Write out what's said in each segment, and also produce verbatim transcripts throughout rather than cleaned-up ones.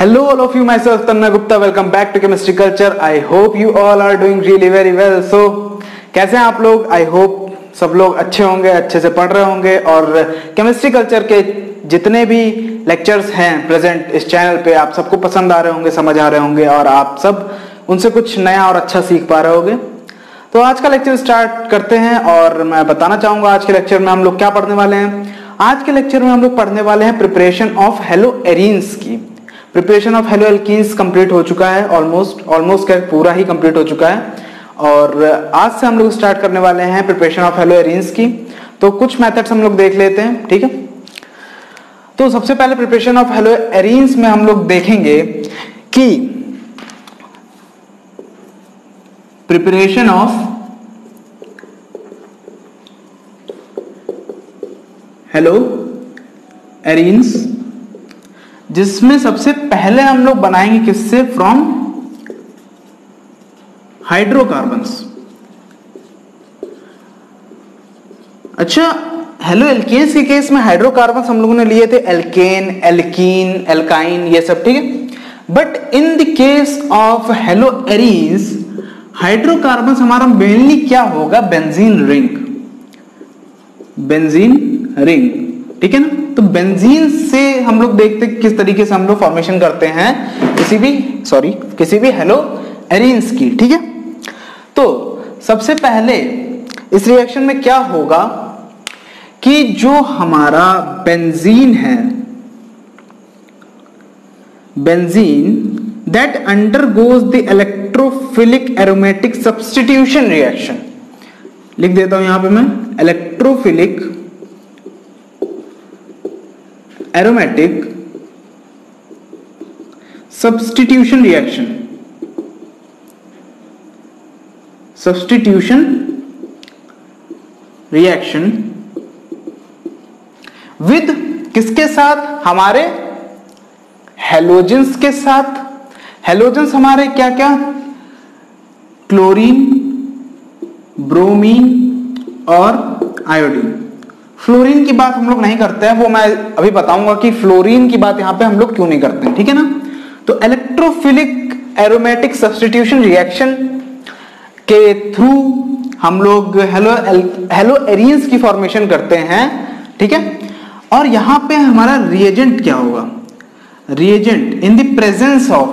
Hello all of you, myself Tanna Gupta, welcome back to Chemistry Culture. I hope you all are doing really very well. So कैसे हैं आप लोग? I hope सब लोग अच्छे होंगे, अच्छे से पढ़ रहे होंगे और केमिस्ट्री कल्चर के जितने भी लेक्चर्स हैं प्रेजेंट इस चैनल पे आप सबको पसंद आ रहे होंगे, समझ आ रहे होंगे और आप सब उनसे कुछ नया और अच्छा सीख पा रहे होंगे। तो आज का लेक्चर स्टार्ट करते हैं और मैं बताना चाहूँगा आज के लेक्चर में हम लोग क्या पढ़ने वाले हैं। आज के लेक्चर में हम लोग पढ़ने वाले हैं प्रिपरेशन ऑफ हेलोएरीन्स की। प्रिपरेशन ऑफ हेलोएल्कीन्स कंप्लीट हो चुका है, ऑलमोस्ट ऑलमोस्ट क्या पूरा ही कंप्लीट हो चुका है और आज से हम लोग स्टार्ट करने वाले हैं प्रिपरेशन ऑफ हेलोएरीन्स की। तो कुछ मेथड्स हम लोग देख लेते हैं, ठीक है। तो सबसे पहले प्रिपरेशन ऑफ हेलोएरीन्स में हम लोग देखेंगे कि प्रिपरेशन ऑफ हेलोएरीन्स, जिसमें सबसे पहले हम लोग बनाएंगे किससे? From hydrocarbons. अच्छा, हेलो एल्केन्स के केस में हाइड्रोकार्बन्स हम लोगों ने लिए थे एल्केन, एल्कीन, एल्काइन, ये सब, ठीक है। But in the case of haloarenes hydrocarbons हमारा मेनली क्या होगा? बेंजीन रिंग, बेंजीन रिंग, ठीक है ना। तो बेंजीन से हम लोग देखते किस तरीके से हम लोग फॉर्मेशन करते हैं किसी भी सॉरी किसी भी हेलो एरीन्स की, ठीक है। तो सबसे पहले इस रिएक्शन में क्या होगा कि जो हमारा बेंजीन है, benzene that undergoes the electrophilic aromatic substitution reaction, लिख देता हूं यहां पे मैं, electrophilic aromatic substitution reaction substitution reaction with किसके साथ? हमारे हेलोजेंस के साथ। हेलोजेंस हमारे क्या क्या? क्लोरीन, ब्रोमीन और आयोडीन। फ्लोरीन की बात हम लोग नहीं करते हैं, वो मैं अभी बताऊंगा कि फ्लोरीन की बात यहां पे हम लोग क्यों नहीं करते हैं, ठीक है ना। तो इलेक्ट्रोफिलिक एरोमेटिक सब्स्टिट्यूशन रिएक्शन के थ्रू हम लोग हेलो हेलोएरीन्स की फॉर्मेशन करते हैं, ठीक है। और यहाँ पे हमारा रिएजेंट क्या होगा? Reagent in the presence of,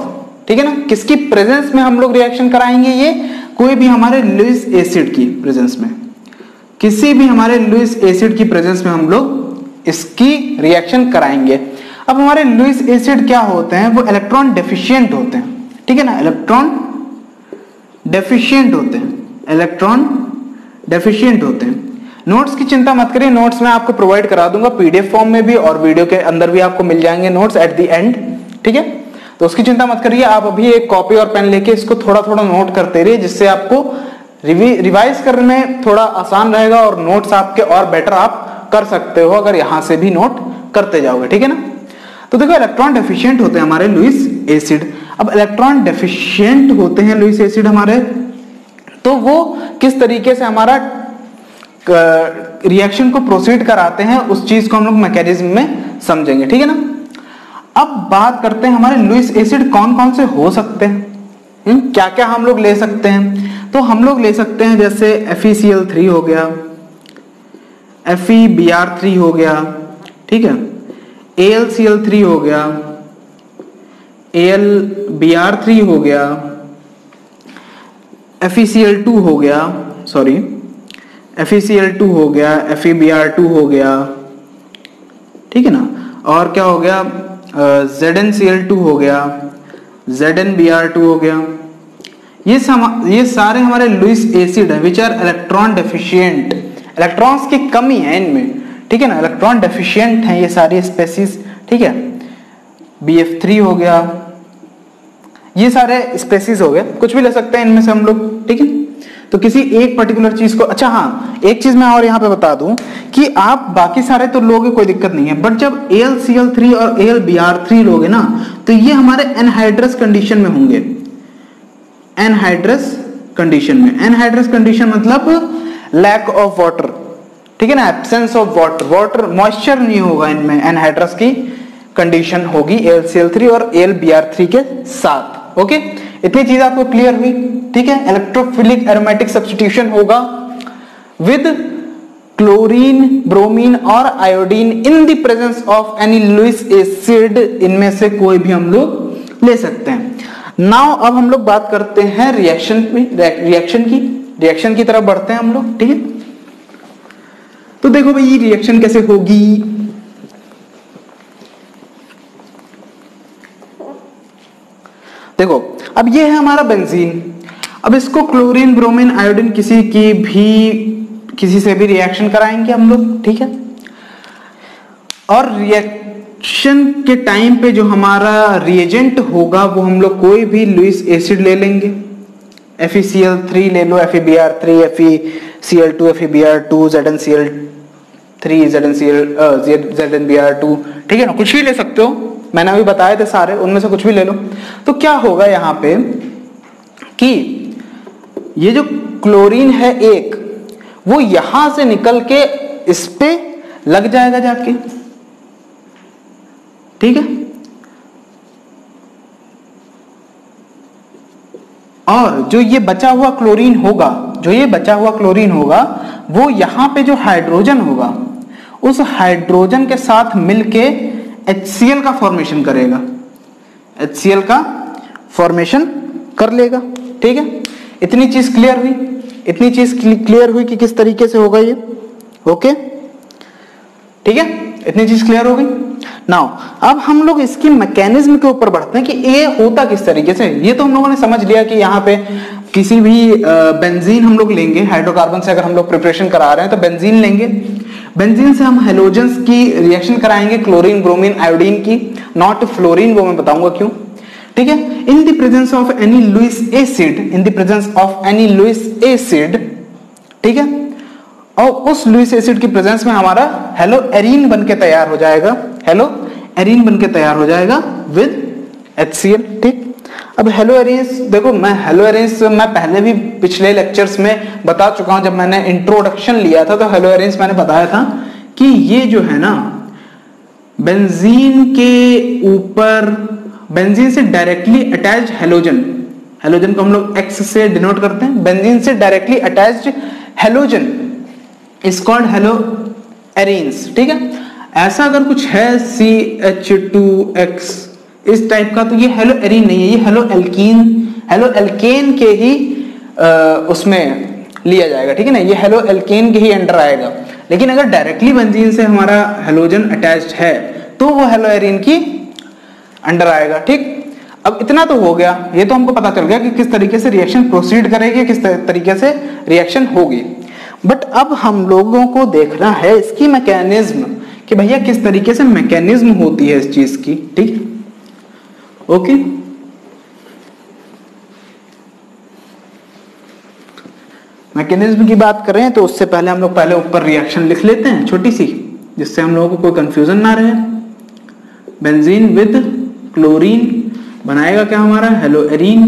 ठीक है ना, किसकी प्रेजेंस में हम लोग रिएक्शन कराएंगे? ये कोई भी हमारे लुइस एसिड की प्रेजेंस में, किसी भी हमारे लुइस एसिड की प्रेजेंस में हम लोग इसकी रिएक्शन कराएंगे। अब हमारे लुइस एसिड क्या होते हैं? वो इलेक्ट्रॉन डेफिशिएंट होते हैं, ठीक है ना, इलेक्ट्रॉन डेफिशिएंट होते हैं, इलेक्ट्रॉन डेफिशिएंट होते हैं। नोट्स की चिंता मत करिए, नोट्स मैं आपको प्रोवाइड करा दूंगा पीडीएफ फॉर्म में भी और वीडियो के अंदर भी आपको मिल जाएंगे नोट्स एट द एंड, ठीक है। तो उसकी चिंता मत करिए, आप अभी एक कॉपी और पेन लेके इसको थोड़ा थोड़ा नोट करते रहिए, जिससे आपको रिवाइज करने में थोड़ा आसान रहेगा और नोट्स आपके और बेटर आप कर सकते हो अगर यहाँ से भी नोट करते जाओगे, ठीक है ना। तो देखो, इलेक्ट्रॉन डेफिशिएंट होते हैं हमारे लुइस एसिड। अब इलेक्ट्रॉन डेफिशिएंट होते हैं लुइस एसिड हमारे, तो वो किस तरीके से हमारा रिएक्शन को प्रोसीड कराते हैं उस चीज को हम लोग मैकेनिज्म में समझेंगे, ठीक है ना। अब बात करते हैं हमारे लुइस एसिड कौन कौन से हो सकते हैं, क्या क्या हम लोग ले सकते हैं। तो हम लोग ले सकते हैं जैसे FeCl3 हो गया, FeBr3 हो गया, ठीक है, AlCl3 हो गया, AlBr3 हो गया, FeCl2 हो गया, सॉरी FeCl2 हो गया, FeBr2 हो गया, ठीक है ना। और क्या हो गया? ZnCl2 हो गया, ZnBr2 हो गया। ये सम ये सारे हमारे लुइस एसिड है which are electron deficient, electrons की कमी है इनमें, ठीक है ना, इलेक्ट्रॉन डेफिशिएंट है ये सारी स्पेसीज, ठीक है। बी एफ थ्री हो गया, ये सारे स्पेसीज हो गए, कुछ भी ले सकते हैं इनमें से हम लोग, ठीक है। तो किसी एक पर्टिकुलर चीज को, अच्छा हाँ एक चीज मैं और यहाँ पे बता दूं कि आप बाकी सारे तो लोगे कोई दिक्कत नहीं है, बट जब AlCl3 और AlBr3 लोगे ना तो ये हमारे एनहाइड्रस कंडीशन में होंगे, एनहाइड्रस कंडीशन में। एनहाइड्रस कंडीशन मतलब लैक ऑफ वाटर, ठीक है ना, absence of water, water moisture नहीं होगा इनमें एनहाइड्रस की कंडीशन होगी एल सी एल थ्री और एल बी आर थ्री के साथ। ओके, इतनी चीज आपको क्लियर हुई, ठीक है। इलेक्ट्रोफिलिक एरोमेटिक सब्स्टिट्यूशन होगा विद क्लोरीन, ब्रोमीन और iodine in the presence of any Lewis acid. इनमें से कोई भी हम लोग ले सकते हैं। नाउ अब हम लोग बात करते हैं रिएक्शन में, रिएक्शन की रिएक्शन की तरफ बढ़ते हैं हम लोग, ठीक है। तो देखो भाई, ये रिएक्शन कैसे होगी। देखो, अब ये है हमारा बेंजीन। अब इसको क्लोरीन, ब्रोमीन, आयोडीन किसी की भी किसी से भी रिएक्शन कराएंगे हम लोग, ठीक है। और रिएक्शन के टाइम पे जो हमारा रिएजेंट होगा वो हम लोग कोई भी लुइस एसिड ले लेंगे। F E C L three ले लो, F E B R three, F E C L two, F E B R two, Z n C l three, Z n C l Z n B r two, ठीक है ना, कुछ भी ले सकते हो। मैंने अभी बताए थे सारे, उनमें से कुछ भी ले लो। तो क्या होगा यहाँ पे कि ये जो क्लोरीन है एक, वो यहां से निकल के इस पे लग जाएगा जाके, ठीक है। और जो ये बचा हुआ क्लोरीन होगा जो ये बचा हुआ क्लोरीन होगा वो यहां पे जो हाइड्रोजन होगा उस हाइड्रोजन के साथ मिलके एच सी एल का फॉर्मेशन करेगा, एच सी एल का फॉर्मेशन कर लेगा, ठीक है। इतनी चीज क्लियर हुई, इतनी चीज क्लियर हुई कि किस तरीके से होगा ये। ओके, ठीक है, इतनी चीज क्लियर हो गई। नाउ अब हम लोग इसकी मैकेनिज्म के ऊपर बढ़ते हैं कि ये होता किस तरीके से। ये तो हम लोगों ने समझ लिया कि यहाँ पे किसी भी बेंजीन हम लोग लेंगे, हाइड्रोकार्बन से अगर हम लोग प्रिपरेशन करा रहे हैं तो बेंजीन लेंगे। बेंजीन से हम हेलोजेंस की रिएक्शन कराएंगे, क्लोरीन, ब्रोमीन, आयोडीन की, नॉट फ्लोरीन, वो मैं बताऊंगा क्यों, ठीक है। In the presence of any Lewis acid, in the presence of any Lewis acid, ठीक है। और उस लुइस एसिड की प्रेजेंस में हमारा हेलोएरीन बनके तैयार हो जाएगा, हेलोएरीन बनके तैयार हो जाएगा विद एच सी एल, ठीक। अब हेलोएरीन्स, देखो मैं हेलोएरीन्स मैं पहले भी पिछले लेक्चर्स में बता चुका हूं, जब मैंने इंट्रोडक्शन लिया था तो हेलोएरीन्स मैंने बताया था कि ये जो है ना बेंजीन के ऊपर, बेंजीन से डायरेक्टली अटैच्ड हेलोजन, हेलोजन को हम लोग एक्स से डिनोट करते हैं, बेंजीन से directly attached halogen is called haloarenes, ठीक है। ऐसा अगर कुछ है सी एच टू एक्स इस टाइप का तो ये हेलोएरीन नहीं है, ये हेलोएल्कीन, हेलोएल्केन के ही आ, उसमें लिया जाएगा, ठीक है ना, ये हेलोएल्केन के ही अंडर आएगा। लेकिन अगर डायरेक्टली बेंजीन से हमारा हेलोजन अटैच्ड है तो वो हेलोएरीन की अंडर आएगा, ठीक। अब इतना तो हो गया, ये तो हमको पता चल गया कि किस तरीके से रिएक्शन प्रोसीड करेगी, किस तरीके से रिएक्शन होगी। बट अब हम लोगों को देखना है इसकी मैकेनिज्म कि भैया किस तरीके से मैकेनिज्म होती है इस चीज की, ठीक। ओके, मैकेनिज्म की बात करें तो उससे पहले हम लोग पहले ऊपर रिएक्शन लिख लेते हैं छोटी सी, जिससे हम लोगों को कोई कंफ्यूजन ना रहे। बेंजीन विद क्लोरीन बनाएगा क्या हमारा haloarene,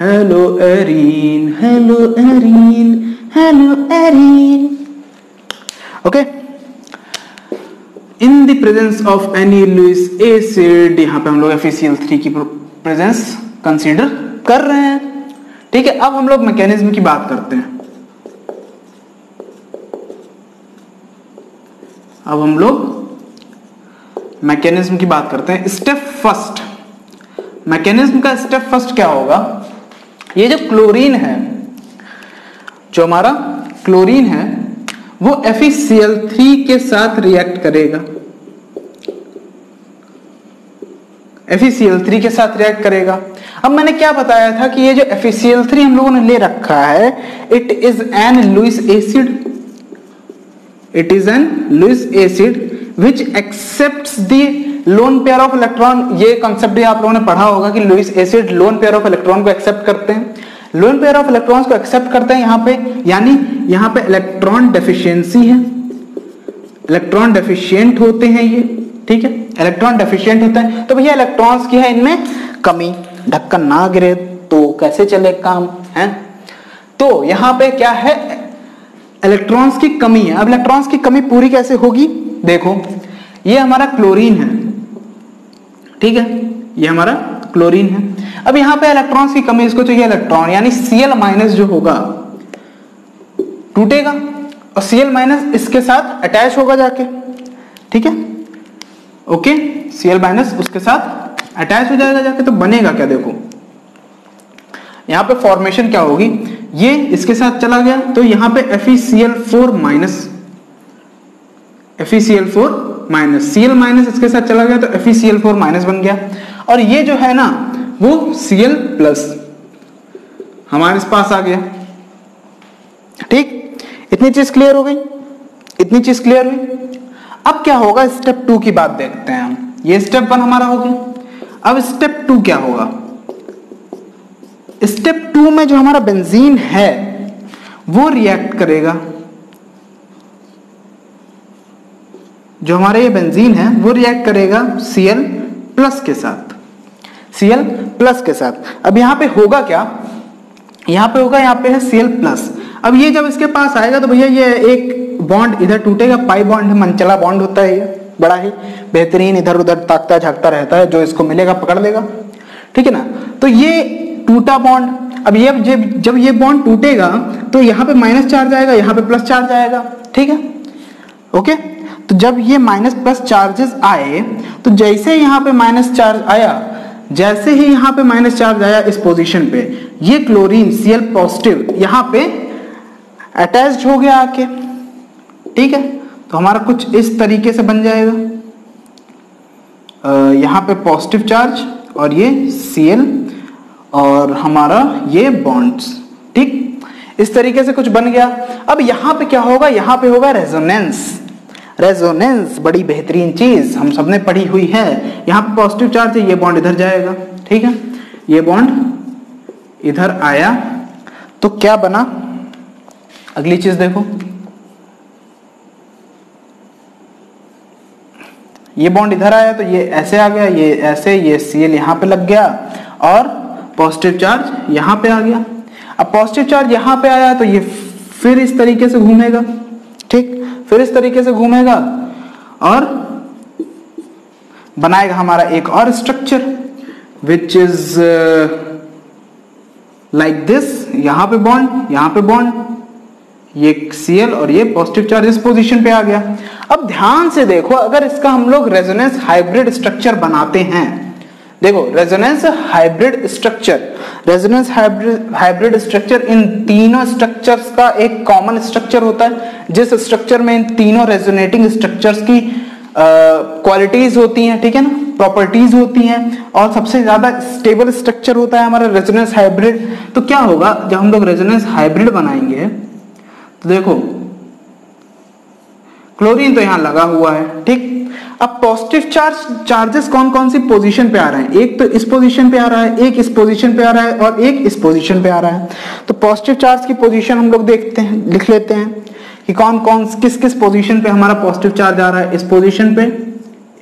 haloarene, haloarene, haloarene, okay. In the presence of any Lewis acid, यहाँ पे हम लोग F E C L three की प्रेजेंस कंसीडर कर रहे हैं, ठीक है। अब हम लोग मैकेनिज्म की बात करते हैं, अब हम लोग मैकेनिज्म की बात करते हैं। स्टेप फर्स्ट, मैकेनिज्म का स्टेप फर्स्ट क्या होगा, ये जो क्लोरीन है, जो हमारा क्लोरीन है वो F E C L three के साथ रिएक्ट करेगा, F E C L three के साथ रिएक्ट करेगा। अब मैंने क्या बताया था कि ये जो F E C L three हम लोगों ने ले रखा है it is an Lewis acid, it is an Lewis acid which accepts the lone pair of electron। ये कॉन्सेप्ट भी आप लोगों ने पढ़ा होगा कि Lewis acid lone pair of electron को एक्सेप्ट करते हैं, लोन पेयर ऑफ इलेक्ट्रॉन्स को एक्सेप्ट करते हैं। यहाँ पे यानी यहाँ पे इलेक्ट्रॉन डेफिशिएंसी है, इलेक्ट्रॉन डेफिशिएंट होते हैं ये, ठीक है, इलेक्ट्रॉन डेफिशिएंट होता है। तो भैया इलेक्ट्रॉन्स की है इनमें कमी, ढक्कन ना गिरे तो कैसे चले काम, है। तो यहाँ पे क्या है, इलेक्ट्रॉन्स की कमी है। अब इलेक्ट्रॉन्स की कमी पूरी कैसे होगी, देखो ये हमारा क्लोरीन है, ठीक है, ये हमारा क्लोरीन है। अब यहाँ पे इलेक्ट्रॉन्स की कमी, इसको चाहिए इलेक्ट्रॉन, यानी Cl माइनस जो होगा टूटेगा और Cl माइनस इसके साथ अटैच होगा जाके, ठीक है, ओके, Cl माइनस उसके साथ अटैच हो जाएगा जाके, तो बनेगा क्या, देखो यहाँ पे फॉर्मेशन क्या होगी, ये इसके साथ चला गया तो यहाँ पे FeCl4 minus FeCl4 minus Cl minus इसके साथ चला गया तो FeCl4 माइनस बन गया, और ये जो है ना वो Cl प्लस हमारे पास आ गया। ठीक, इतनी चीज क्लियर हो गई, इतनी चीज क्लियर हुई। अब क्या होगा, स्टेप टू की बात देखते हैं हम। ये स्टेप वन हमारा हो गया, अब स्टेप टू क्या होगा। स्टेप टू में जो हमारा बेंजीन है वो रिएक्ट करेगा, जो हमारा ये बेंजीन है वो रिएक्ट करेगा Cl प्लस के साथ, Cl प्लस के साथ। अब यहाँ पे होगा क्या, यहाँ पे होगा, यहाँ पे है Cl प्लस। अब ये जब इसके पास आएगा तो भैया ये एक बॉन्ड इधर टूटेगा, पाई बॉन्ड है, मनचला बॉन्ड होता है ये, बड़ा ही बेहतरीन, इधर उधर ताकता झाँकता रहता है, जो इसको मिलेगा पकड़ लेगा, ठीक है ना। तो ये टूटा बॉन्ड, अब ये जब ये बॉन्ड टूटेगा तो यहाँ पे माइनस चार्ज आएगा, यहाँ पे प्लस चार्ज आएगा, ठीक है, ओके। तो जब ये माइनस प्लस चार्जेस आए तो जैसे यहाँ पे माइनस चार्ज आया, जैसे ही यहाँ पे माइनस चार्ज आया इस पोजीशन पे, ये क्लोरीन Cl पॉजिटिव यहाँ पे अटैच्ड हो गया आके, ठीक है। तो हमारा कुछ इस तरीके से बन जाएगा, यहाँ पे पॉजिटिव चार्ज और ये Cl और हमारा ये बॉन्ड्स, ठीक, इस तरीके से कुछ बन गया। अब यहाँ पे क्या होगा, यहाँ पे होगा रेजोनेंस। रेजोनेंस बड़ी बेहतरीन चीज हम सबने पढ़ी हुई है। यहाँ पे पॉजिटिव चार्ज है, ये बॉन्ड इधर जाएगा, ठीक है, ये बॉन्ड इधर आया तो क्या बना, अगली चीज देखो, ये बॉन्ड इधर आया तो ये ऐसे आ गया, ये ऐसे, ये Cl यहाँ पे लग गया और पॉजिटिव चार्ज यहाँ पे आ गया। अब पॉजिटिव चार्ज यहाँ पे आया तो ये फिर इस तरीके से घूमेगा, ठीक, फिर इस तरीके से घूमेगा और बनाएगा हमारा एक और structure which is like this. यहाँ पे बॉन्ड, यहाँ पे बॉन्ड, ये Cl और ये पॉजिटिव चार्ज इस पोजीशन पे आ गया। अब ध्यान से देखो, अगर इसका हम लोग रेजोनेंस हाइब्रिड स्ट्रक्चर बनाते हैं, देखो resonance hybrid structure, resonance hybrid hybrid structure इन तीनों स्ट्रक्चर्स का एक कॉमन स्ट्रक्चर होता है, जिस स्ट्रक्चर में इन तीनों रेजोनेटिंग स्ट्रक्चर्स की क्वालिटीज होती हैं, ठीक है ना, प्रॉपर्टीज होती हैं, और सबसे ज्यादा स्टेबल स्ट्रक्चर होता है हमारा रेजोनेंस हाइब्रिड। तो क्या होगा, जब हम लोग रेजोनेंस हाइब्रिड बनाएंगे तो देखो क्लोरीन तो यहाँ लगा हुआ है, ठीक। अब पॉजिटिव चार्ज चार्जेस कौन कौन सी पोजीशन पे आ रहे हैं, एक तो इस पोजीशन पे आ रहा है, एक इस पोजीशन पे आ रहा है और एक इस पोजीशन पे आ रहा है। तो पॉजिटिव चार्ज की पोजीशन हम लोग देखते हैं, लिख लेते हैं कि कौन कौन किस किस पोजीशन पे हमारा पॉजिटिव चार्ज आ रहा है, इस पोजीशन पे,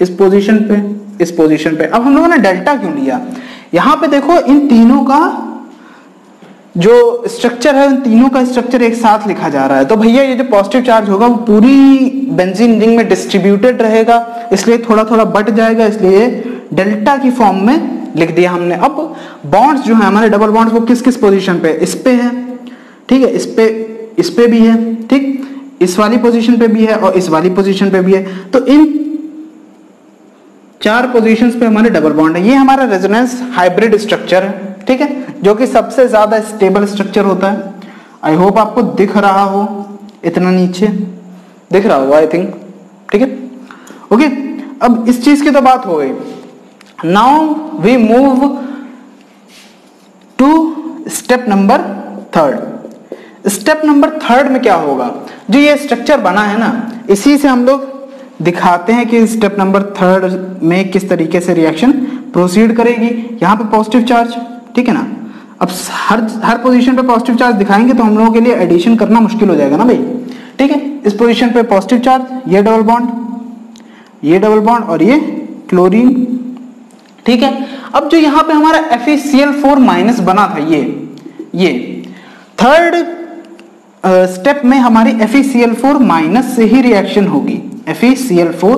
इस पोजीशन पे, इस पोजीशन पे। अब हम लोगों ने डेल्टा क्यों लिया, यहाँ पे देखो इन तीनों का जो स्ट्रक्चर है, उन तीनों का स्ट्रक्चर एक साथ लिखा जा रहा है, तो भैया ये जो पॉजिटिव चार्ज होगा वो पूरी बेंजीन रिंग में डिस्ट्रीब्यूटेड रहेगा, इसलिए थोड़ा थोड़ा बट जाएगा, इसलिए डेल्टा की फॉर्म में लिख दिया हमने। अब बॉन्ड्स जो है हमारे डबल बॉन्ड्स वो किस किस पोजीशन पे, इस पे है, ठीक है, इस पे, इस पे भी है, ठीक, इस वाली पोजीशन पे भी है और इस वाली पोजीशन पे भी है। तो इन चार पोजीशंस पे हमारे डबल बॉन्ड है, ये हमारा रेजोनेंस हाइब्रिड स्ट्रक्चर है, ठीक है, जो कि सबसे ज्यादा स्टेबल स्ट्रक्चर होता है। आई होप आपको दिख रहा हो, इतना नीचे दिख रहा होगा आई थिंक, ठीक है, ओके। अब इस चीज की तो बात हो गई, now we move to step number third. Step number third में क्या होगा, जो ये स्ट्रक्चर बना है ना, इसी से हम लोग दिखाते हैं कि स्टेप नंबर थर्ड में किस तरीके से रिएक्शन प्रोसीड करेगी। यहाँ पे पॉजिटिव चार्ज, ठीक है ना, अब हर हर पोजीशन पे पॉजिटिव चार्ज दिखाएंगे तो हम लोगों के लिए एडिशन करना मुश्किल हो जाएगा ना भाई, ठीक है। इस पोजीशन पे पॉजिटिव चार्ज, ये डबल बॉन्ड, ये डबल बॉन्ड और ये क्लोरीन, ठीक है। अब जो यहाँ पे हमारा FeCl4 माइनस बना था, ये ये थर्ड स्टेप में हमारी FeCl4 माइनस से ही रिएक्शन होगी, FeCl4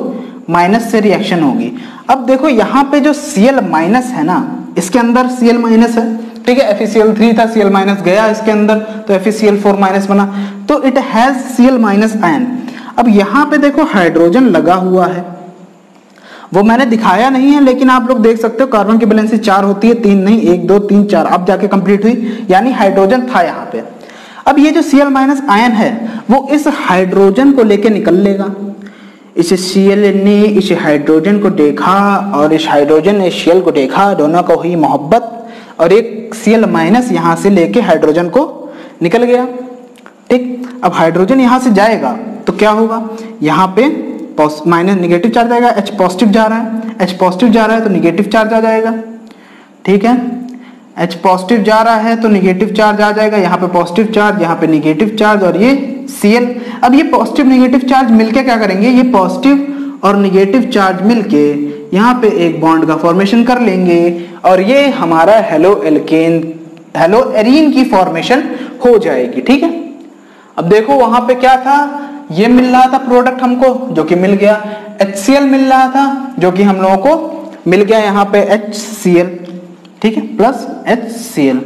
माइनस से रिएक्शन होगी। अब देखो यहाँ पे जो Cl माइनस है ना, इसके अंदर Cl माइनस है, ठीक है, F e C l three था, Cl माइनस गया इसके अंदर, तो F e C l four minus बना, तो it has Cl minus ion. अब यहाँ पे देखो हाइड्रोजन लगा हुआ है, वो मैंने दिखाया नहीं है, लेकिन आप लोग देख सकते हो कार्बन की वैलेंसी चार होती है, तीन नहीं, एक दो तीन चार अब जाके कंप्लीट हुई, यानी हाइड्रोजन था यहाँ पे। अब ये जो Cl माइनस आयन है वो इस हाइड्रोजन को लेके निकल लेगा। इस Cl ने इस हाइड्रोजन को देखा और इस हाइड्रोजन ने Cl को देखा, दोनों को हुई मोहब्बत, और एक Cl माइनस यहाँ से लेके हाइड्रोजन को निकल गया, ठीक। अब हाइड्रोजन यहाँ से जाएगा तो क्या होगा, यहाँ पे माइनस निगेटिव चार्ज आएगा, H पॉजिटिव जा रहा है, H पॉजिटिव जा रहा है तो निगेटिव चार्ज आ जाएगा, ठीक है, H पॉजिटिव जा रहा है तो निगेटिव चार्ज आ जाएगा, यहाँ पे पॉजिटिव चार्ज, यहाँ पे निगेटिव चार्ज, और ये Cl। अब ये पॉजिटिव निगेटिव चार्ज मिलके क्या करेंगे, ये पॉजिटिव और निगेटिव चार्ज मिलके यहाँ पे एक बॉन्ड का फॉर्मेशन कर लेंगे, और ये हमारा हेलो एल्केन हेलोएरीन की फॉर्मेशन हो जाएगी, ठीक है। अब देखो वहां पे क्या था, ये मिल रहा था प्रोडक्ट हमको, जो कि मिल गया, HCl मिल रहा था, जो कि हम लोगों को मिल गया, यहाँ पे HCl, ठीक है, प्लस HCl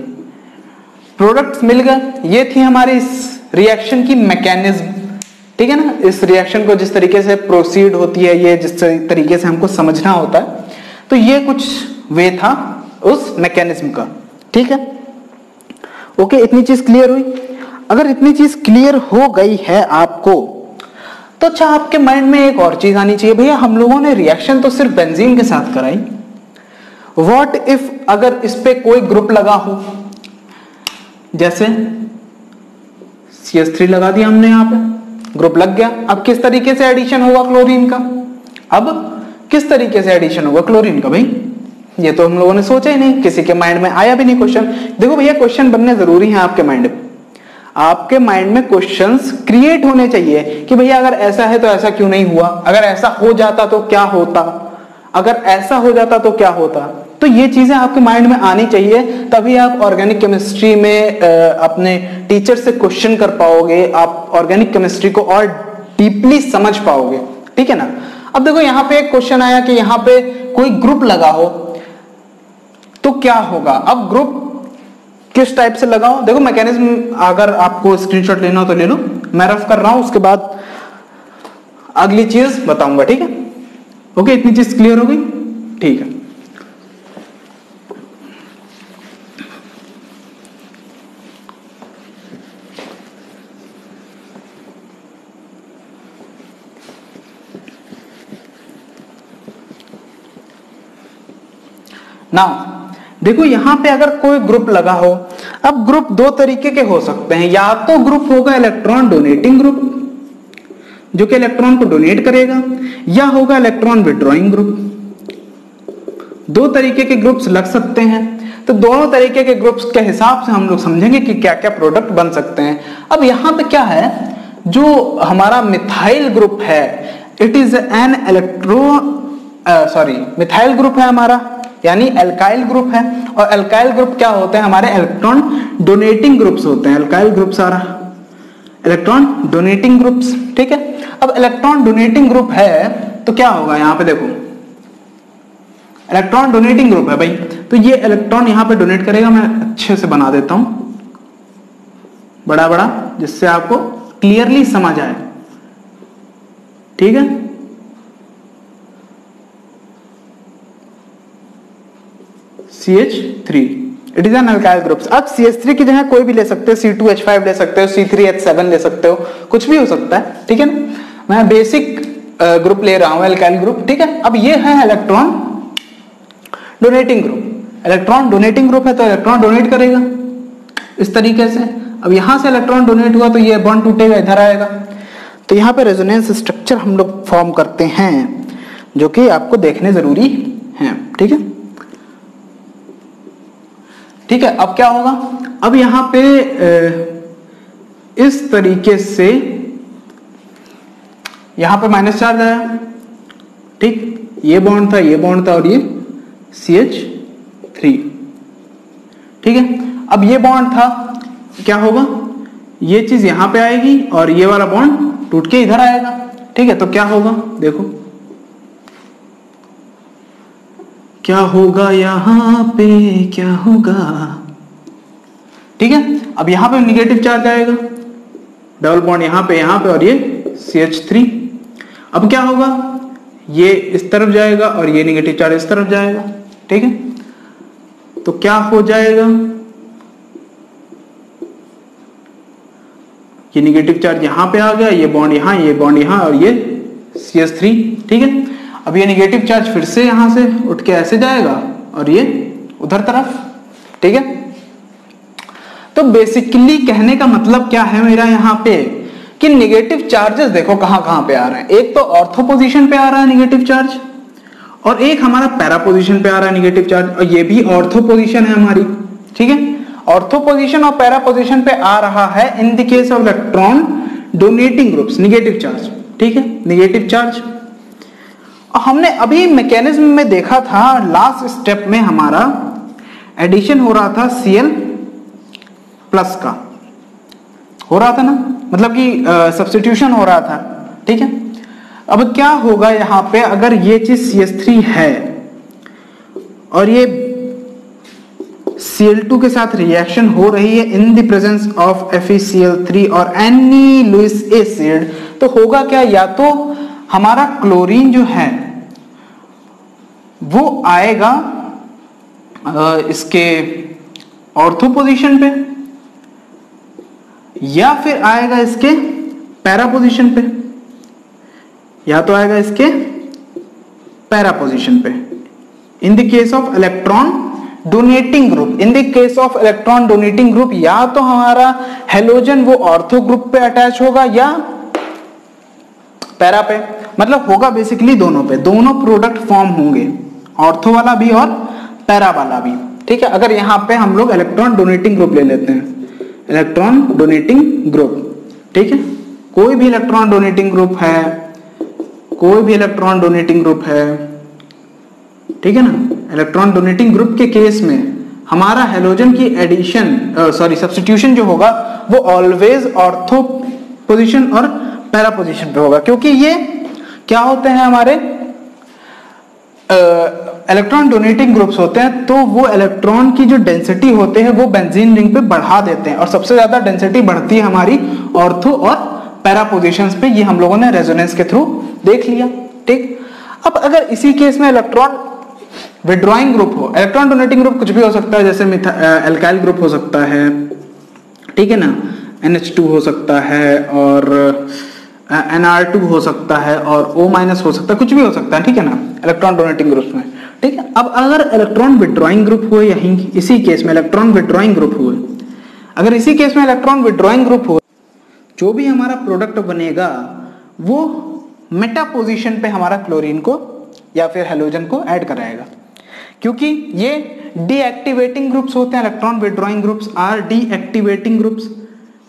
प्रोडक्ट्स मिल गए। ये थी हमारी इस रिएक्शन की मैकेनिज्म, ठीक है ना, इस रिएक्शन को जिस तरीके से प्रोसीड होती है, ये जिस तरीके से हमको समझना होता है, तो ये कुछ वे था उस मैकेनिज्म का, ठीक है। ओके, इतनी चीज क्लियर हुई। अगर इतनी चीज क्लियर हो गई है आपको, तो अच्छा, आपके माइंड में एक और चीज आनी चाहिए, भैया हम लोगों ने रिएक्शन तो सिर्फ बेंजीन के साथ कराई, व्हाट इफ अगर इस पे कोई ग्रुप लगा हो, जैसे सी एस थ्री लगा दिया हमने, यहाँ पे ग्रुप लग गया, अब किस तरीके से एडिशन होगा क्लोरीन का, अब किस तरीके से एडिशन होगा क्लोरीन का, भाई ये तो हम लोगों ने सोचा ही नहीं, किसी के माइंड में आया भी नहीं क्वेश्चन। देखो भैया, क्वेश्चन बनने जरूरी है आपके माइंड में, आपके माइंड में क्वेश्चंस क्रिएट होने चाहिए कि भैया अगर ऐसा है तो ऐसा क्यों नहीं हुआ, अगर ऐसा हो जाता तो क्या होता, अगर ऐसा हो जाता तो क्या होता, तो ये चीजें आपके माइंड में आनी चाहिए, तभी आप ऑर्गेनिक केमिस्ट्री में अपने टीचर से क्वेश्चन कर पाओगे, आप ऑर्गेनिक केमिस्ट्री को और डीपली समझ पाओगे, ठीक है ना। अब देखो यहाँ पे एक क्वेश्चन आया कि यहाँ पे कोई ग्रुप लगा हो तो क्या होगा। अब ग्रुप किस टाइप से लगाओ, देखो मैकेनिज्म, अगर आपको स्क्रीनशॉट लेना हो तो ले लो, मैं रफ कर रहा हूं, उसके बाद अगली चीज बताऊंगा, ठीक है। ओके, इतनी चीज क्लियर हो गई, ठीक है। नाउ देखो यहाँ पे अगर कोई ग्रुप लगा हो, अब ग्रुप दो तरीके के हो सकते हैं, या तो ग्रुप होगा इलेक्ट्रॉन डोनेटिंग ग्रुप, जो कि इलेक्ट्रॉन को डोनेट करेगा, या होगा इलेक्ट्रॉन विड्रॉइंग ग्रुप। दो तरीके के ग्रुप्स लग सकते हैं, तो दोनों तरीके के ग्रुप्स के हिसाब से हम लोग समझेंगे कि क्या क्या प्रोडक्ट बन सकते हैं। अब यहाँ पे क्या है, जो हमारा मिथाइल ग्रुप है, it is an electro sorry methyl group है हमारा, यानी एल्काइल ग्रुप है, और एल्काइल ग्रुप क्या होते हैं, हमारे इलेक्ट्रॉन डोनेटिंग ग्रुप्स होते हैं, एल्काइल ग्रुप सारा इलेक्ट्रॉन डोनेटिंग ग्रुप्स, ठीक है। अब इलेक्ट्रॉन डोनेटिंग ग्रुप है तो क्या होगा, यहाँ पे देखो इलेक्ट्रॉन डोनेटिंग ग्रुप है भाई, तो ये इलेक्ट्रॉन यहाँ पे डोनेट करेगा, मैं अच्छे से बना देता हूं बड़ा बड़ा, जिससे आपको क्लियरली समझ आए, ठीक है। C H three it is an alkyl groups. अब C H थ्री की जगह कोई भी ले सकते हो, C टू H फाइव ले सकते हो, C थ्री H सेवन ले सकते हो, कुछ भी हो सकता है, ठीक है ना। मैं बेसिक ग्रुप ले रहा हूं, अल्काइल ग्रुप, ठीक है। अब ये है electron donating group, electron donating group है तो इलेक्ट्रॉन डोनेट करेगा इस तरीके से। अब यहां से इलेक्ट्रॉन डोनेट हुआ तो ये बॉन्ड टूटेगा, इधर आएगा, तो यहाँ पे रेजोनेंस स्ट्रक्चर हम लोग फॉर्म करते हैं, जो कि आपको देखने जरूरी है, ठीक है, ठीक है। अब क्या होगा, अब यहाँ पे इस तरीके से यहाँ पे माइनस चार्ज आया, ठीक, ये बॉन्ड था, ये बॉन्ड था, और ये C H थ्री, ठीक है। अब ये बॉन्ड था, क्या होगा, ये चीज यहाँ पे आएगी और ये वाला बॉन्ड टूट के इधर आएगा, ठीक है। तो क्या होगा, देखो क्या होगा यहाँ पे, क्या होगा, ठीक है। अब यहाँ पे निगेटिव चार्ज आएगा, डबल बॉन्ड यहाँ पे यहाँ पे और ये सी एच थ्री। अब क्या होगा, ये इस तरफ जाएगा और ये निगेटिव चार्ज इस तरफ जाएगा, ठीक है। तो क्या हो जाएगा, ये निगेटिव चार्ज यहाँ पे आ गया, ये बॉन्ड यहाँ, ये बॉन्ड यहाँ और ये सी एच थ्री, ठीक है। अब ये निगेटिव चार्ज फिर से यहाँ से उठ के ऐसे जाएगा और ये उधर तरफ, ठीक है। तो बेसिकली कहने का मतलब क्या है मेरा यहाँ पे कि निगेटिव चार्जेस देखो कहाँ कहाँ पे आ रहे हैं। एक तो ऑर्थो पोजीशन पे आ रहा है निगेटिव चार्ज, और एक हमारा पैरा पोजीशन पे आ रहा है निगेटिव चार्ज, और ये भी ऑर्थो पोजीशन है हमारी, ठीक है। ऑर्थो पोजीशन और पैरा पोजीशन पे आ रहा है in the case of electron donating groups negative charge, ठीक है, निगेटिव चार्ज। और हमने अभी मैकेनिज्म में देखा था, लास्ट स्टेप में हमारा एडिशन हो रहा था सी एल प्लस का, हो रहा था ना, मतलब कि सब्स्टिट्यूशन uh, हो रहा था, ठीक है। अब क्या होगा यहाँ पे, अगर ये चीज सी एच थ्री है और ये सी एल टू के साथ रिएक्शन हो रही है in the presence of F E C L three और एनी लुइस एसिड, तो होगा क्या, या तो हमारा क्लोरीन जो है वो आएगा uh, इसके ऑर्थो पोजीशन पे, या फिर आएगा इसके पैरा पोजीशन पे, या तो आएगा इसके पैरा पोजीशन पे in the case of electron donating group. In the case of electron donating group या तो हमारा हेलोजन वो ऑर्थो ग्रुप पे अटैच होगा या पैरा पे, मतलब होगा बेसिकली दोनों पे, दोनों प्रोडक्ट फॉर्म होंगे, ऑर्थो वाला भी और पैरा वाला भी, ठीक है। अगर यहाँ पे हम लोग इलेक्ट्रॉन डोनेटिंग ग्रुप ले लेते हैं, इलेक्ट्रॉन डोनेटिंग ग्रुप, ठीक है, कोई भी इलेक्ट्रॉन डोनेटिंग ग्रुप है, कोई भी इलेक्ट्रॉन डोनेटिंग ग्रुप है, ठीक है ना। इलेक्ट्रॉन डोनेटिंग ग्रुप के केस में हमारा हेलोजन की एडिशन सॉरी सब्स्टिट्यूशन जो होगा वो ऑलवेज ऑर्थो पोजीशन और पैरा पोजीशन पे होगा, क्योंकि ये क्या होते हैं हमारे इलेक्ट्रॉन डोनेटिंग ग्रुप्स होते हैं, तो वो इलेक्ट्रॉन की जो डेंसिटी होते हैं वो बेंजीन रिंग पे बढ़ा देते हैं, और सबसे ज्यादा डेंसिटी बढ़ती है हमारी ऑर्थो और पैरा पोजीशंस पे। ये हम लोगों ने रेजोनेंस के थ्रू देख लिया, ठीक। अब अगर इसी केस में इलेक्ट्रॉन विड्रॉइंग ग्रुप हो, इलेक्ट्रॉन डोनेटिंग ग्रुप कुछ भी हो सकता है, जैसे एल्काइल ग्रुप हो सकता है, ठीक है ना, एन एच टू हो सकता है और एन आर टू हो सकता है और O- हो सकता है, कुछ भी हो सकता है, ठीक है ना, इलेक्ट्रॉन डोनेटिंग ग्रुप में, ठीक है। अब अगर इलेक्ट्रॉन विड्रॉइंग ग्रुप हुए, यहीं इसी केस में इलेक्ट्रॉन विड्रॉइंग ग्रुप हुए, अगर इसी केस में इलेक्ट्रॉन विड्रॉइंग ग्रुप हुए, जो भी हमारा प्रोडक्ट बनेगा वो मेटा पोजीशन पे हमारा क्लोरीन को या फिर हेलोजन को ऐड कराएगा, क्योंकि ये डीएक्टिवेटिंग ग्रुप्स होते हैं। Electron withdrawing groups are deactivating groups,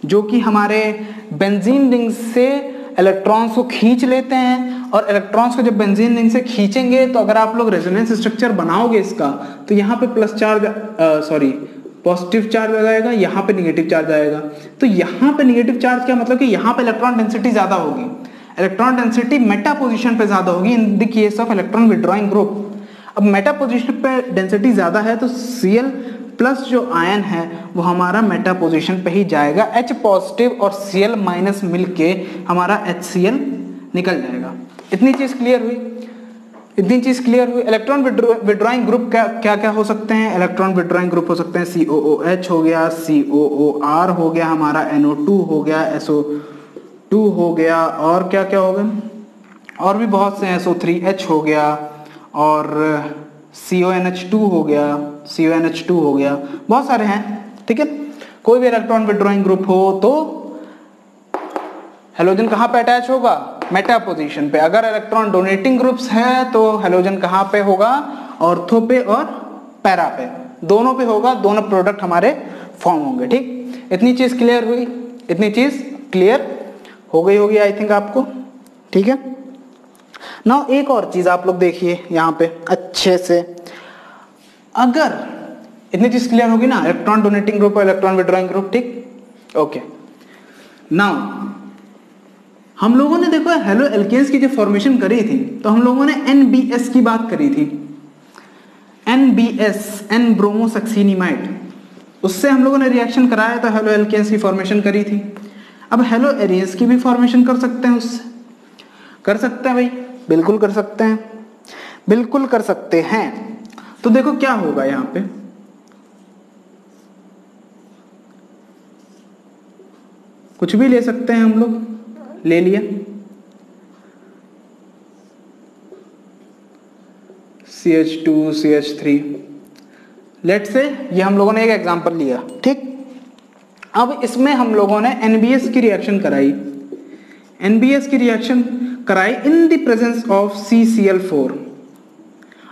जो कि हमारे बेंजीन रिंग से इलेक्ट्रॉन्स को खींच लेते हैं, और इलेक्ट्रॉन्स को जब बेंजीन रिंग से खींचेंगे तो अगर आप लोग रेजोनेंस स्ट्रक्चर बनाओगे इसका, तो यहाँ पे plus charge sorry positive charge आ जाएगा, यहाँ पे निगेटिव चार्ज आएगा। तो यहाँ पे निगेटिव चार्ज क्या मतलब कि यहाँ पे इलेक्ट्रॉन डेंसिटी ज़्यादा होगी, इलेक्ट्रॉन डेंसिटी मेटा पोजिशन पर ज़्यादा होगी in the case of electron withdrawing group. अब मेटा पोजिशन पर डेंसिटी ज़्यादा है तो सी एल प्लस जो आयन है वो हमारा मेटा पोजीशन पे ही जाएगा, H पॉजिटिव और Cl माइनस मिलके हमारा HCl निकल जाएगा। इतनी चीज क्लियर हुई, इतनी चीज क्लियर हुई। इलेक्ट्रॉन विड्रॉइंग ग्रुप क्या क्या क्या हो सकते हैं, इलेक्ट्रॉन विड्रॉइंग ग्रुप हो सकते हैं सी ओ ओ एच हो गया, सी ओ ओ आर हो गया, हमारा एन ओ टू हो गया, एस ओ टू हो गया, और क्या क्या हो गया, और भी बहुत से, एस ओ थ्री एच हो गया और C O N H two हो गया, C O N H two हो गया, बहुत सारे हैं, ठीक है। कोई भी इलेक्ट्रॉन विड्रॉइंग ग्रुप हो तो हेलोजन कहाँ पे अटैच होगा, मेटा पोजीशन पे। अगर इलेक्ट्रॉन डोनेटिंग ग्रुप्स है तो हेलोजन कहाँ पे होगा, ऑर्थो पे और पैरा पे, दोनों पे होगा, दोनों प्रोडक्ट हमारे फॉर्म होंगे, ठीक। इतनी चीज क्लियर हुई, इतनी चीज क्लियर हो गई होगी आई थिंक आपको, ठीक है। नाउ एक और चीज आप लोग देखिए यहाँ पे अच्छे से, अगर इतनी चीज क्लियर होगी ना, इलेक्ट्रॉन डोनेटिंग ग्रुप और इलेक्ट्रॉन विड्रॉइंग ग्रुप, ठीक, ओके। नाउ हम लोगों ने देखो हेलो एल्केन्स की जो फॉर्मेशन करी थी तो हम लोगों ने एन बी एस की बात करी थी, N B S N bromo succinimide, उससे हम लोगों ने रिएक्शन कराया था, हेलो एल्केन्स की फॉर्मेशन करी थी। अब हेलो एरेंस की भी फॉर्मेशन कर सकते हैं उससे? कर सकते हैं भाई, बिल्कुल कर सकते हैं, बिल्कुल कर सकते हैं। तो देखो क्या होगा यहाँ पे, कुछ भी ले सकते हैं हम लोग, ले लिया C H two, C H three, let's say ये हम लोगों ने एक एग्जांपल लिया, ठीक। अब इसमें हम लोगों ने एन बी एस की रिएक्शन कराई, एन बी एस की रिएक्शन कराई in the presence of C C L four,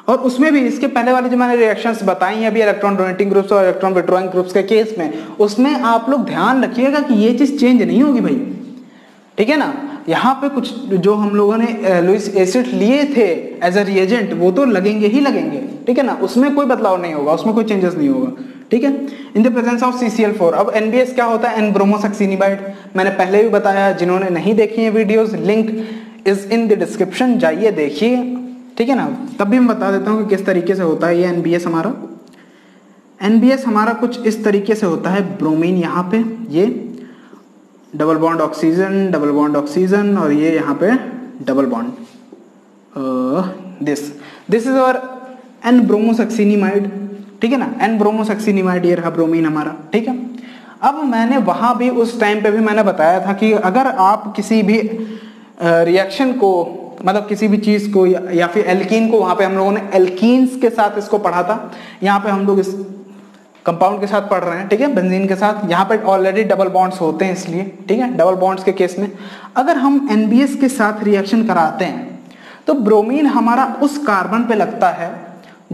और उसमें भी इसके पहले वाले जो मैंने रिएक्शंस बताई अभी इलेक्ट्रॉन डोनेटिंग ग्रुप्स और इलेक्ट्रॉन विड्रॉइंग ग्रुप्स के केस में, उसमें आप लोग ध्यान रखिएगा कि ये चीज़ चेंज नहीं होगी भाई, ठीक है ना। यहाँ पे कुछ जो हम लोगों ने लुइस एसिड लिए थे एज अ रिएजेंट, वो तो लगेंगे ही लगेंगे, ठीक है ना, उसमें कोई बदलाव नहीं होगा, उसमें कोई चेंजेस नहीं होगा, ठीक है। In the presence of C C L four. अब एन बी एस क्या होता है? एन ब्रोमो सक्सिनिमाइड, मैंने पहले भी बताया, जिन्होंने नहीं देखी है videos, link is in the description, जाइए देखिए, ठीक है ना। तब भी मैं बता देता हूँ कि किस तरीके से होता है ये एन बी एस हमारा। एन बी एस हमारा कुछ इस तरीके से होता है, ब्रोमीन यहाँ पे ये double bond oxygen, double bond oxygen, और ये यहाँ पे double bond, this this is our N bromo succinimide, ठीक है ना, एन ब्रोमो सक्सिनिमाइड, ये रहा ब्रोमीन हमारा, ठीक है। अब मैंने वहाँ भी उस टाइम पे भी मैंने बताया था कि अगर आप किसी भी रिएक्शन को, मतलब किसी भी चीज़ को या, या फिर एल्कीन को, वहाँ पे हम लोगों ने एल्कीन्स के साथ इसको पढ़ा था, यहाँ पे हम लोग इस कंपाउंड के साथ पढ़ रहे हैं, ठीक है, बेंजीन के साथ। यहाँ पे ऑलरेडी डबल बॉन्ड्स होते हैं इसलिए, ठीक है, डबल बॉन्ड्स के केस में अगर हम एन बी एस के साथ रिएक्शन कराते हैं तो ब्रोमीन हमारा उस कार्बन पे लगता है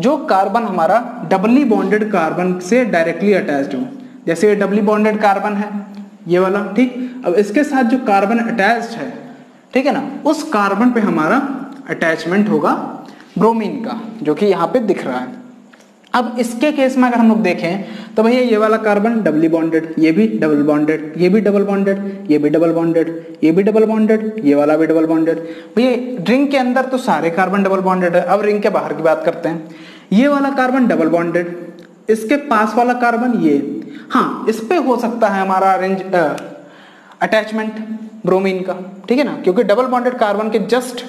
जो कार्बन हमारा डबली बॉन्डेड कार्बन से डायरेक्टली अटैच्ड हो, जैसे ये डबली बॉन्डेड कार्बन है ये वाला, ठीक। अब इसके साथ जो कार्बन अटैच्ड है, ठीक है ना, उस कार्बन पे हमारा अटैचमेंट होगा ब्रोमीन का, जो कि यहाँ पे दिख रहा है। अब इसके केस में अगर हम लोग देखें तो भैया ये वाला कार्बन डबली बॉन्डेड, ये भी डबल बॉन्डेड, ये भी डबल बॉन्डेड, ये भी डबल बॉन्डेड, ये भी डबल बॉन्डेड, ये वाला भी डबल बॉन्डेड। भैया रिंग के अंदर तो सारे कार्बन डबल बॉन्डेड है। अब रिंग के बाहर की बात करते हैं, ये वाला कार्बन डबल बॉन्डेड, इसके पास वाला कार्बन ये, हाँ इस पर हो सकता है हमारा अरेंज अटैचमेंट ब्रोमीन का, ठीक है ना, क्योंकि डबल बॉन्डेड कार्बन के जस्ट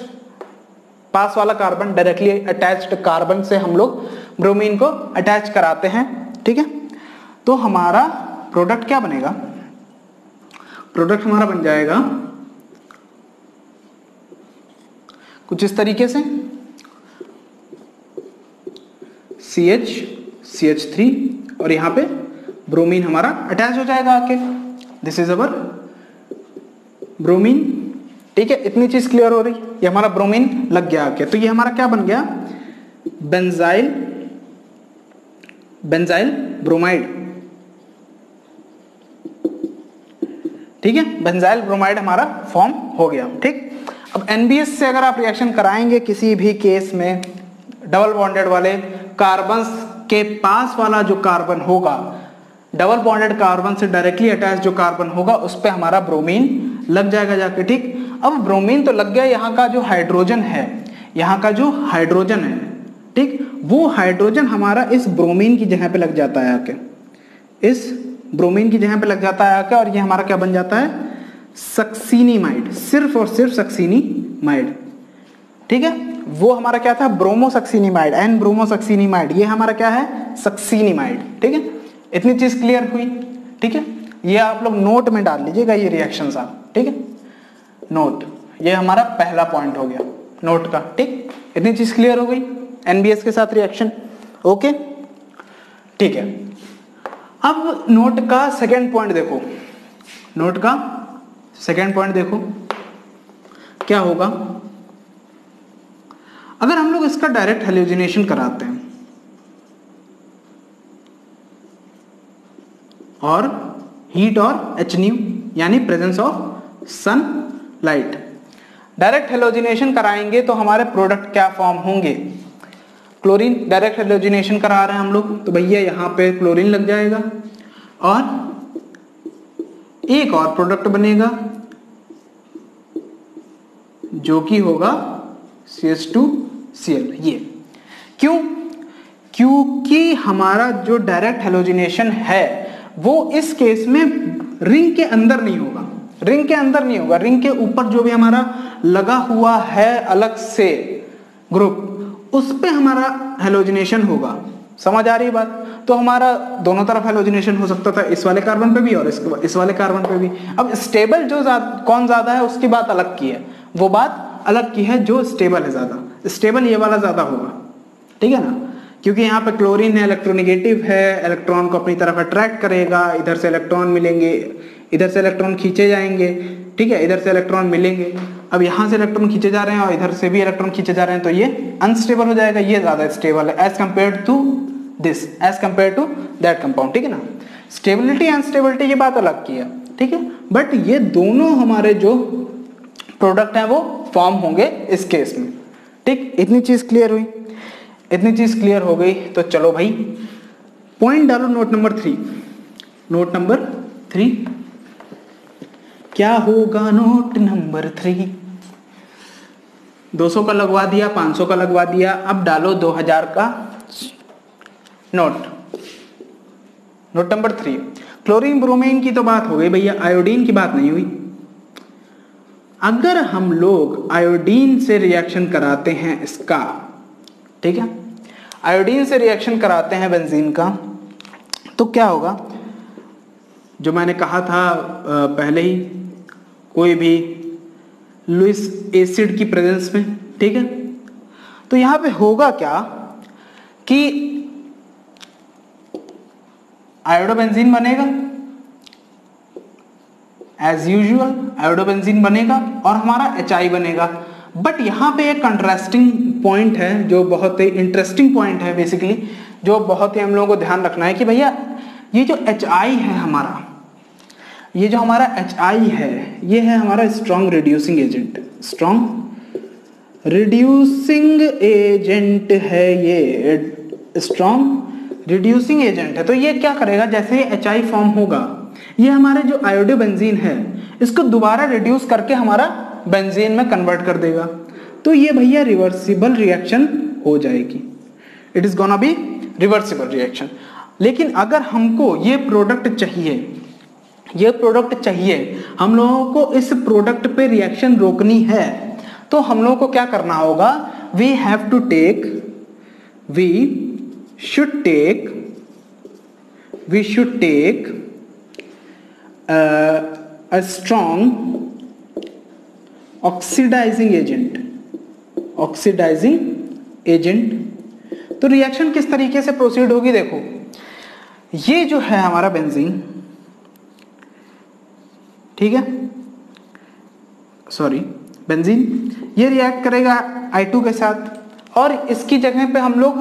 पास वाला कार्बन डायरेक्टली अटैच्ड कार्बन से हम लोग ब्रोमीन को अटैच कराते हैं, ठीक है। तो हमारा प्रोडक्ट क्या बनेगा? प्रोडक्ट हमारा बन जाएगा कुछ इस तरीके से, CH, सी एच थ्री, और यहां पे ब्रोमीन हमारा अटैच हो जाएगा आके, दिस इज अवर ब्रोमीन, ठीक है। इतनी चीज क्लियर हो रही, ये हमारा ब्रोमीन लग गया आके, तो ये हमारा क्या बन गया? बेंजाइल बेंजाइल ब्रोमाइड, ठीक है, बेंजाइल ब्रोमाइड हमारा फॉर्म हो गया, ठीक। अब एन बी एस से अगर आप रिएक्शन कराएंगे किसी भी केस में, डबल बॉन्डेड वाले कार्बन्स के पास वाला जो कार्बन होगा, डबल बॉन्डेड कार्बन से डायरेक्टली अटैच जो कार्बन होगा, उस पर हमारा ब्रोमीन लग जाएगा जाके, ठीक। अब ब्रोमीन तो लग गया, यहाँ का जो हाइड्रोजन है, यहाँ का जो हाइड्रोजन है, ठीक, वो हाइड्रोजन हमारा इस ब्रोमीन की जगह पे लग जाता है आके, इस ब्रोमीन की जगह पे लग जाता है आके, और ये हमारा क्या बन जाता है? सक्सिनिमाइड, सिर्फ और सिर्फ सक्सिनिमाइड, ठीक है। वो हमारा क्या था? Bromo succinimide, N bromo succinimide, ये हमारा क्या है? सक्सिनिमाइड, ठीक है। इतनी चीज क्लियर हुई, ठीक है। ये आप लोग नोट में डाल लीजिएगा ये रिएक्शन आप, ठीक है, नोट, ये हमारा पहला पॉइंट हो गया नोट का, ठीक। इतनी चीज क्लियर हो गई, एन बी एस के साथ रिएक्शन, ओके, ठीक है। अब नोट का सेकेंड पॉइंट देखो, नोट का सेकेंड पॉइंट देखो क्या होगा अगर हम लोग इसका डायरेक्ट हेल्यूजिनेशन कराते हैं और हीट और एच न्यू, यानी presence of sun light, direct halogenation कराएंगे तो हमारे प्रोडक्ट क्या फॉर्म होंगे? क्लोरीन। डायरेक्ट हेलोजिनेशन करा रहे हैं हम लोग, तो भैया यहाँ पे क्लोरीन लग जाएगा, और एक और प्रोडक्ट बनेगा जो कि होगा C H two C L. ये क्यों? क्योंकि हमारा जो डायरेक्ट हेलोजिनेशन है वो इस केस में रिंग के अंदर नहीं होगा, रिंग के अंदर नहीं होगा। रिंग के ऊपर जो भी हमारा लगा हुआ है अलग से ग्रुप, उस पे हमारा हेलोजिनेशन होगा। समझ आ रही बात? तो हमारा दोनों तरफ हेलोजिनेशन हो सकता था, इस वाले कार्बन पे भी और इस, इस वाले कार्बन पे भी। अब स्टेबल जो जाद, कौन ज्यादा है उसकी बात अलग की है, वो बात अलग की है। जो स्टेबल है ज्यादा, स्टेबल ये वाला ज्यादा होगा, ठीक है ना, क्योंकि यहाँ पे क्लोरीन है, इलेक्ट्रोनेगेटिव है, इलेक्ट्रॉन को अपनी तरफ अट्रैक्ट करेगा, इधर से इलेक्ट्रॉन मिलेंगे, इधर से इलेक्ट्रॉन खींचे जाएंगे, ठीक है, इधर से इलेक्ट्रॉन मिलेंगे। अब यहाँ से इलेक्ट्रॉन खींचे जा रहे हैं और इधर से भी इलेक्ट्रॉन खींचे जा रहे हैं, तो ये अनस्टेबल हो जाएगा। ये ज़्यादा स्टेबल है as compare to this, as compare to that compound, ठीक है ना। स्टेबिलिटी अनस्टेबिलिटी ये बात अलग की है, ठीक है, बट ये दोनों हमारे जो प्रोडक्ट हैं वो फॉर्म होंगे इस केस में। ठीक, इतनी चीज़ क्लियर हुई, इतनी चीज क्लियर हो गई। तो चलो भाई पॉइंट डालो note number three, note number three क्या होगा? नोट नंबर थ्री दो सौ का लगवा दिया, पाँच सौ का लगवा दिया, अब डालो दो हज़ार का note. Note number three, chlorine bromine की तो बात हो गई भैया, आयोडीन की बात नहीं हुई। अगर हम लोग आयोडीन से रिएक्शन कराते हैं इसका, ठीक है, आयोडीन से रिएक्शन कराते हैं बेंजीन का, तो क्या होगा? जो मैंने कहा था पहले ही, कोई भी लुइस एसिड की प्रेजेंस में, ठीक है, तो यहाँ पे होगा क्या कि आयोडोबेंजीन बनेगा एज यूजुअल, आयोडोबेंजीन बनेगा और हमारा एच आई बनेगा। बट यहाँ पे एक कंट्रास्टिंग पॉइंट है जो बहुत ही इंटरेस्टिंग पॉइंट है, बेसिकली जो बहुत ही हम लोगों को ध्यान रखना है कि भैया ये जो एच आई है हमारा, ये जो हमारा एच आई है, ये है हमारा strong reducing agent, strong reducing agent है, ये स्ट्रॉन्ग रिड्यूसिंग एजेंट है। तो ये क्या करेगा, जैसे एच आई फॉर्म होगा, ये हमारे जो आयोडोबेंजीन है इसको दोबारा रिड्यूस करके हमारा बेंजीन में कन्वर्ट कर देगा। तो ये भैया रिवर्सिबल रिएक्शन हो जाएगी, it is gonna be reversible reaction. लेकिन अगर हमको ये प्रोडक्ट चाहिए, ये प्रोडक्ट चाहिए, हम लोगों को इस प्रोडक्ट पे रिएक्शन रोकनी है, तो हम लोगों को क्या करना होगा? We have to take we should take we should take a strong oxidising agent, oxidising agent. तो रिएक्शन किस तरीके से प्रोसीड होगी? देखो, ये जो है हमारा बेंजीन, ठीक है, सॉरी बेंजीन, ये रिएक्ट करेगा आई टू के साथ, और इसकी जगह पे हम लोग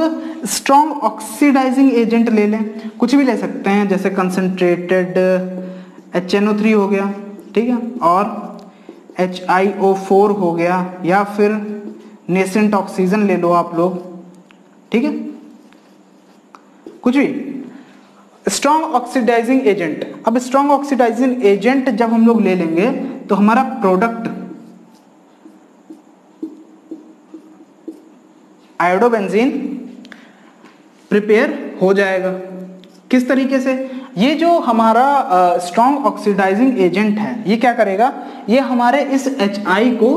स्ट्रॉन्ग ऑक्सीडाइजिंग एजेंट ले लें, कुछ भी ले सकते हैं, जैसे concentrated H N O three हो गया, ठीक है, और एच आई ओ फोर हो गया, या फिर नेसेंट ऑक्सीजन ले लो आप लोग, ठीक है, कुछ भी स्ट्रॉन्ग ऑक्सीडाइजिंग एजेंट। अब स्ट्रॉन्ग ऑक्सीडाइजिंग एजेंट जब हम लोग ले लेंगे तो हमारा प्रोडक्ट आयोडोबेंजीन प्रिपेयर हो जाएगा। किस तरीके से? ये जो हमारा स्ट्रॉन्ग ऑक्सीडाइजिंग एजेंट है, ये क्या करेगा? ये हमारे इस एच आई को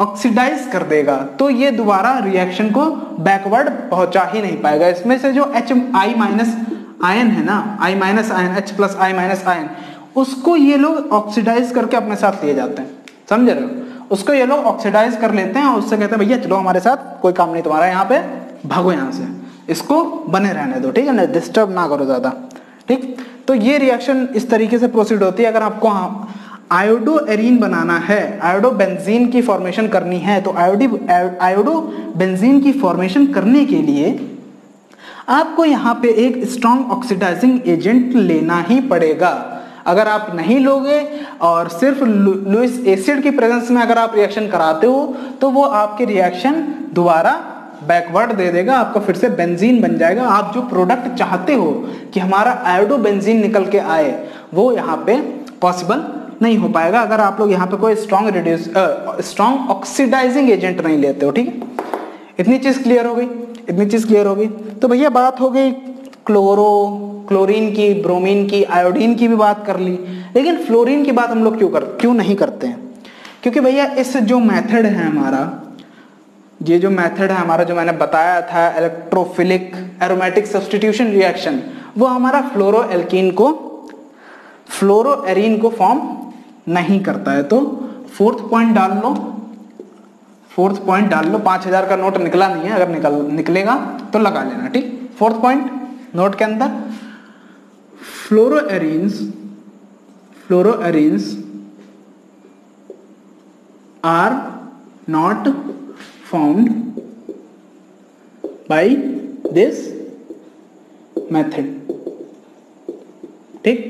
ऑक्सीडाइज कर देगा, तो ये दोबारा रिएक्शन को बैकवर्ड पहुंचा ही नहीं पाएगा। इसमें से जो एच आई माइनस आयन है ना, I minus ion, H plus I minus ion, उसको ये लोग ऑक्सीडाइज करके अपने साथ लिए जाते हैं, समझ रहे हो? उसको ये लोग ऑक्सीडाइज कर लेते हैं और उससे कहते हैं भैया चलो हमारे साथ, कोई काम नहीं तुम्हारा यहाँ पे, भागो यहाँ से, इसको बने रहने दो, ठीक है ना, डिस्टर्ब ना करो ज़्यादा, ठीक। तो ये रिएक्शन इस तरीके से प्रोसीड होती है। अगर आपको आयोडोएरीन बनाना है, आयोडोबेंजीन की फॉर्मेशन करनी है, तो आयोडी आयोडोबेंजीन की फॉर्मेशन करने के लिए आपको यहाँ पे एक स्ट्रॉन्ग ऑक्सीडाइजिंग एजेंट लेना ही पड़ेगा। अगर आप नहीं लोगे और सिर्फ लुइस एसिड की प्रेजेंस में अगर आप रिएक्शन कराते हो, तो वो आपके रिएक्शन दोबारा बैकवर्ड दे देगा, आपका फिर से बेंजीन बन जाएगा। आप जो प्रोडक्ट चाहते हो कि हमारा आयोडोबेंजीन निकल के आए, वो यहाँ पे पॉसिबल नहीं हो पाएगा अगर आप लोग यहाँ पे कोई strong reduce strong oxidising agent नहीं लेते हो, ठीक है। इतनी चीज़ क्लियर हो गई, इतनी चीज क्लियर हो गई। तो भैया बात हो गई क्लोरो क्लोरीन की, ब्रोमीन की, आयोडीन की भी बात कर ली, लेकिन फ्लोरीन की बात हम लोग क्यों कर क्यों नहीं करते हैं? क्योंकि भैया इस जो मेथड है हमारा, ये जो मेथड है हमारा जो मैंने बताया था इलेक्ट्रोफिलिक एरोमेटिक सब्सटीट्यूशन रिएक्शन, वो हमारा फ्लोरो एल्कीन को फ्लोरो एरीन को फॉर्म नहीं करता है। तो फोर्थ पॉइंट डाल लो, फोर्थ पॉइंट डाल लो। पाँच हजार का नोट निकला नहीं है, अगर निकल निकलेगा तो लगा लेना, ठीक। फोर्थ पॉइंट नोट के अंदर fluoro arenes fluoro arenes are not found by this method, ठीक।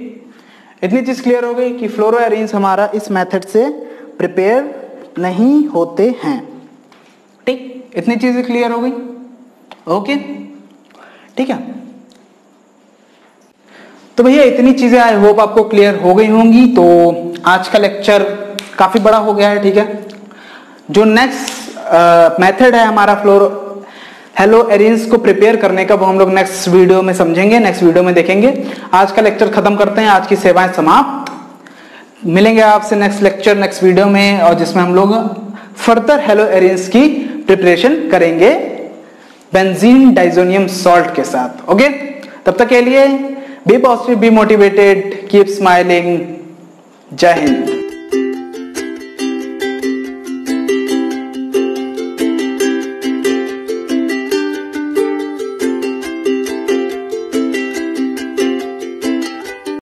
इतनी चीज क्लियर हो गई कि फ्लोरोएरीन्स हमारा इस मेथड से प्रिपेयर नहीं होते हैं, ठीक। इतनी चीजें क्लियर हो गई, ओके, ठीक है। तो भैया इतनी चीजें आई होप आपको क्लियर हो गई होंगी। तो आज का लेक्चर काफी बड़ा हो गया है, ठीक है। जो नेक्स्ट मेथड uh, है हमारा फ्लोरो हेलोएरीन्स को प्रिपेयर करने का, वो हम लोग नेक्स्ट वीडियो में समझेंगे, नेक्स्ट वीडियो में देखेंगे। आज का लेक्चर खत्म करते हैं, आज की सेवाएं समाप्त। मिलेंगे आपसे नेक्स्ट लेक्चर नेक्स्ट वीडियो में, और जिसमें हम लोग फर्दर हेलोएरीन्स की प्रिपरेशन करेंगे बेंजीन डाइजोनियम सॉल्ट के साथ, ओके। तब तक के लिए be positive, be motivated, keep smiling, जय हिंद।